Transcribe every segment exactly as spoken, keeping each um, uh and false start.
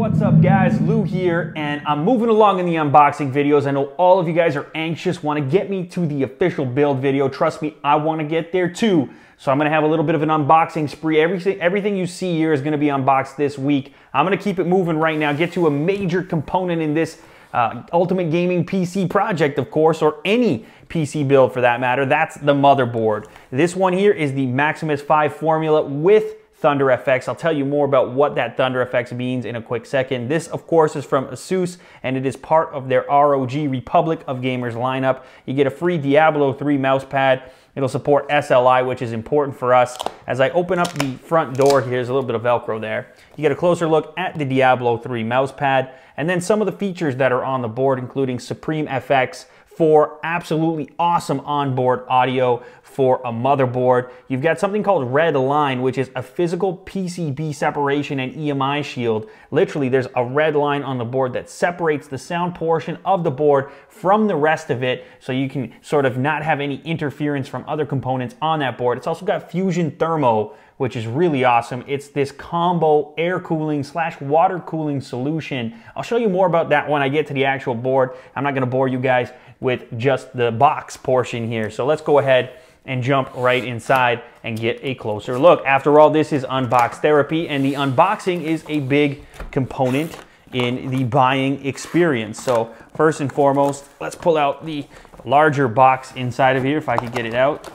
What's up guys, Lou here, and I'm moving along in the unboxing videos. I know all of you guys are anxious, want to get me to the official build video. Trust me, I want to get there too. So I'm going to have a little bit of an unboxing spree. Everything, everything you see here is going to be unboxed this week. I'm going to keep it moving right now, get to a major component in this uh, Ultimate Gaming P C project, of course, or any P C build for that matter. That's the motherboard. This one here is the Maximus V Formula with ThunderFX. I'll tell you more about what that ThunderFX means in a quick second. This, of course, is from ASUS, and it is part of their R O G Republic of Gamers lineup. You get a free Diablo three mouse pad. It'll support S L I, which is important for us. As I open up the front door here, there's a little bit of Velcro there. You get a closer look at the Diablo three mouse pad, and then some of the features that are on the board, including Supreme F X, for absolutely awesome onboard audio for a motherboard. You've got something called Red Line, which is a physical P C B separation and E M I shield. Literally, there's a red line on the board that separates the sound portion of the board from the rest of it, so you can sort of not have any interference from other components on that board. It's also got Fusion Thermo, which is really awesome. It's this combo air cooling slash water cooling solution. I'll show you more about that when I get to the actual board. I'm not gonna bore you guys with just the box portion here. So let's go ahead and jump right inside and get a closer look. After all, this is unbox therapy, and the unboxing is a big component in the buying experience. So first and foremost, let's pull out the larger box inside of here, if I could get it out.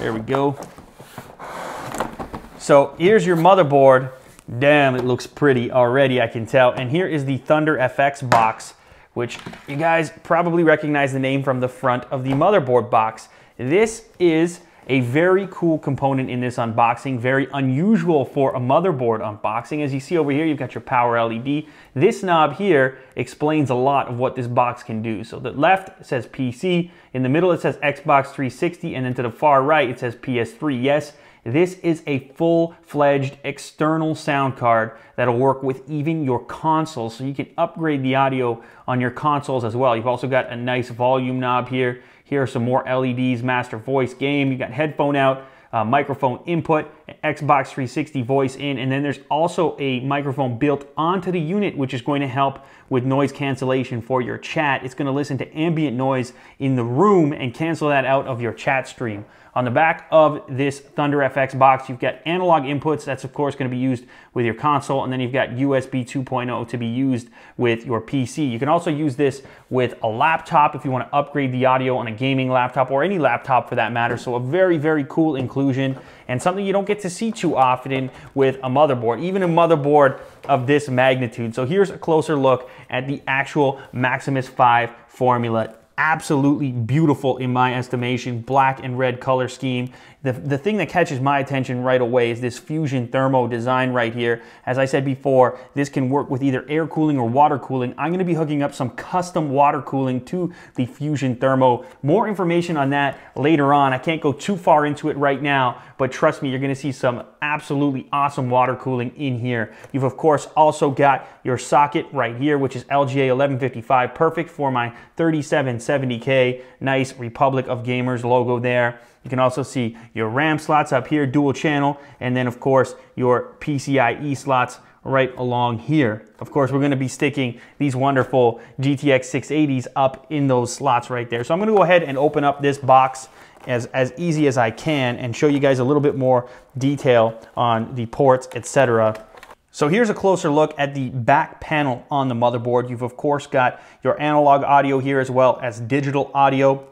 There we go. So here's your motherboard. Damn, it looks pretty already, I can tell. And here is the ThunderFX box, which you guys probably recognize the name from the front of the motherboard box. This is a very cool component in this unboxing, very unusual for a motherboard unboxing. As you see over here, you've got your power L E D. This knob here explains a lot of what this box can do. So the left says P C, in the middle it says Xbox three sixty, and then to the far right it says P S three. Yes. This is a full-fledged external sound card that'll work with even your consoles, so you can upgrade the audio on your consoles as well. You've also got a nice volume knob here. Here are some more L E Ds, master voice game. You've got headphone out, uh, microphone input, Xbox three sixty voice in, and then there's also a microphone built onto the unit, which is going to help with noise cancellation for your chat. It's going to listen to ambient noise in the room and cancel that out of your chat stream. On the back of this ThunderFX box, you've got analog inputs. That's, of course, going to be used with your console. And then you've got U S B two point oh to be used with your P C. You can also use this with a laptop if you want to upgrade the audio on a gaming laptop, or any laptop for that matter. So a very, very cool inclusion, and something you don't get to see too often with a motherboard, even a motherboard of this magnitude. So here's a closer look at the actual Maximus V Formula. Absolutely beautiful in my estimation, black and red color scheme. The, the thing that catches my attention right away is this Fusion Thermo design right here. As I said before, this can work with either air cooling or water cooling. I'm going to be hooking up some custom water cooling to the Fusion Thermo. More information on that later on. I can't go too far into it right now, but trust me, you're going to see some absolutely awesome water cooling in here. You've, of course, also got your socket right here, which is L G A eleven fifty-five, perfect for my thirty-seven seventy K, nice Republic of Gamers logo there. You can also see your RAM slots up here, dual channel, and then of course your P C I E slots right along here. Of course, we're going to be sticking these wonderful G T X six eighties up in those slots right there. So I'm going to go ahead and open up this box as, as easy as I can and show you guys a little bit more detail on the ports, et cetera. So here's a closer look at the back panel on the motherboard. You've, of course, got your analog audio here as well as digital audio.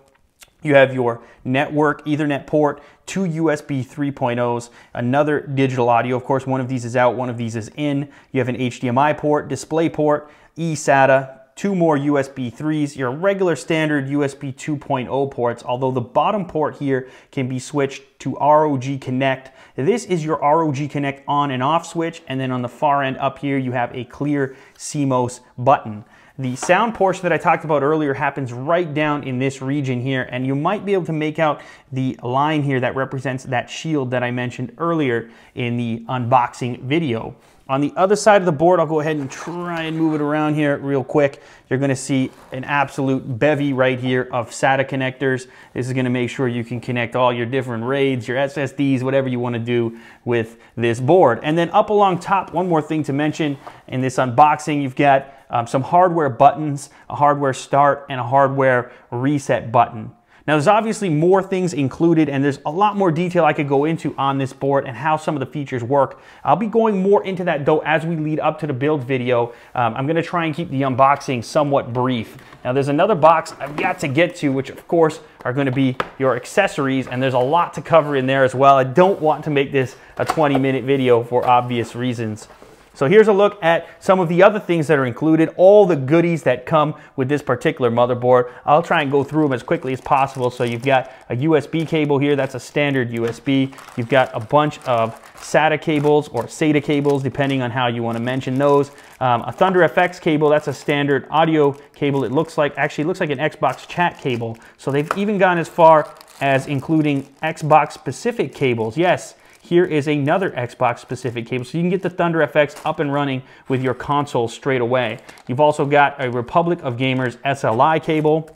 You have your network, Ethernet port, two U S B three point ohs, another digital audio. Of course, one of these is out, one of these is in. You have an H D M I port, display port, eSATA, two more U S B threes, your regular standard U S B two point oh ports, although the bottom port here can be switched to R O G Connect. This is your R O G Connect on and off switch, and then on the far end up here, you have a clear C MOS button. The sound portion that I talked about earlier happens right down in this region here, and you might be able to make out the line here that represents that shield that I mentioned earlier in the unboxing video. On the other side of the board, I'll go ahead and try and move it around here real quick. You're gonna see an absolute bevy right here of SATA connectors. This is gonna make sure you can connect all your different RAIDs, your S S Ds, whatever you wanna do with this board. And then up along top, one more thing to mention in this unboxing, you've got um, some hardware buttons, a hardware start, and a hardware reset button. Now there's obviously more things included and there's a lot more detail I could go into on this board and how some of the features work. I'll be going more into that though as we lead up to the build video. Um, I'm gonna try and keep the unboxing somewhat brief. Now there's another box I've got to get to, which of course are gonna be your accessories, and there's a lot to cover in there as well. I don't want to make this a twenty minute video for obvious reasons. So here's a look at some of the other things that are included, all the goodies that come with this particular motherboard. I'll try and go through them as quickly as possible. So you've got a U S B cable here, that's a standard U S B. You've got a bunch of SATA cables or SATA cables, depending on how you want to mention those. Um, a ThunderFX cable, that's a standard audio cable. It looks like, actually looks like an Xbox chat cable. So they've even gone as far as including Xbox specific cables, yes. Here is another Xbox-specific cable, so you can get the ThunderFX up and running with your console straight away. You've also got a Republic of Gamers S L I cable.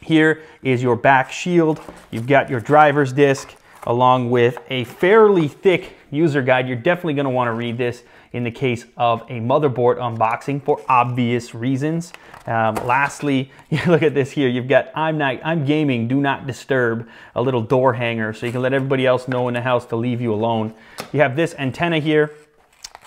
Here is your back shield. You've got your driver's disc, along with a fairly thick user guide. You're definitely gonna wanna read this in the case of a motherboard unboxing for obvious reasons. Um, lastly, you look at this here, you've got I'm not, I'm gaming, do not disturb, a little door hanger so you can let everybody else know in the house to leave you alone. You have this antenna here.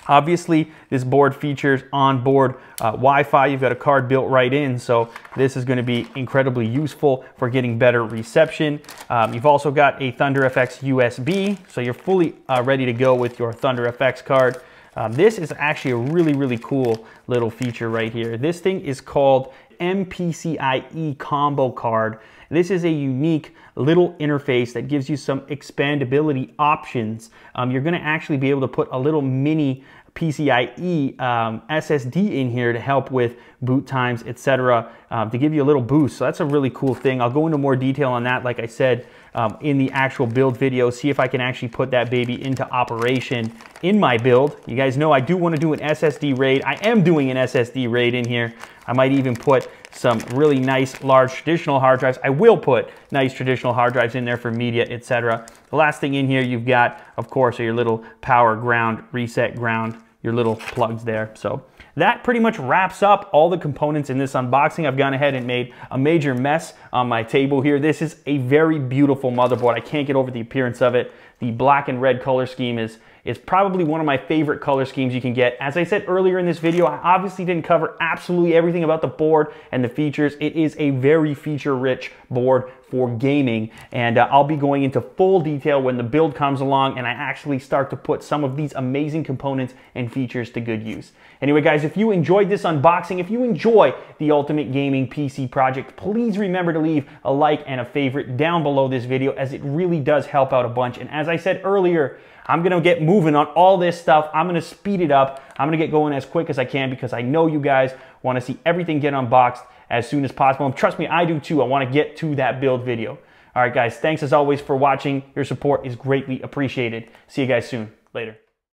Obviously, this board features onboard uh, Wi-Fi. You've got a card built right in, so this is gonna be incredibly useful for getting better reception. Um, you've also got a ThunderFX U S B, so you're fully uh, ready to go with your ThunderFX card. Um, this is actually a really, really cool little feature right here. This thing is called M P C I E Combo Card. This is a unique little interface that gives you some expandability options. Um, you're gonna actually be able to put a little mini P C I E um, S S D in here to help with boot times, et cetera, um, to give you a little boost. So that's a really cool thing. I'll go into more detail on that, like I said, um, in the actual build video, see if I can actually put that baby into operation in my build. You guys know I do want to do an S S D RAID. I am doing an S S D RAID in here. I might even put some really nice large traditional hard drives. I will put nice traditional hard drives in there for media, et cetera. The last thing in here you've got, of course, are your little power ground, reset ground, your little plugs there. So that pretty much wraps up all the components in this unboxing. I've gone ahead and made a major mess on my table here. This is a very beautiful motherboard. I can't get over the appearance of it. The black and red color scheme is is probably one of my favorite color schemes you can get. As I said earlier in this video, I obviously didn't cover absolutely everything about the board and the features. It is a very feature-rich board for gaming, and uh, I'll be going into full detail when the build comes along and I actually start to put some of these amazing components and features to good use. Anyway, guys, if you enjoyed this unboxing, if you enjoy the Ultimate Gaming P C Project, please remember to leave a like and a favorite down below this video, as it really does help out a bunch. And as I said earlier, I'm gonna get moving on all this stuff. I'm gonna speed it up. I'm gonna get going as quick as I can because I know you guys wanna see everything get unboxed as soon as possible. And trust me, I do too. I wanna get to that build video. All right, guys, thanks as always for watching. Your support is greatly appreciated. See you guys soon. Later.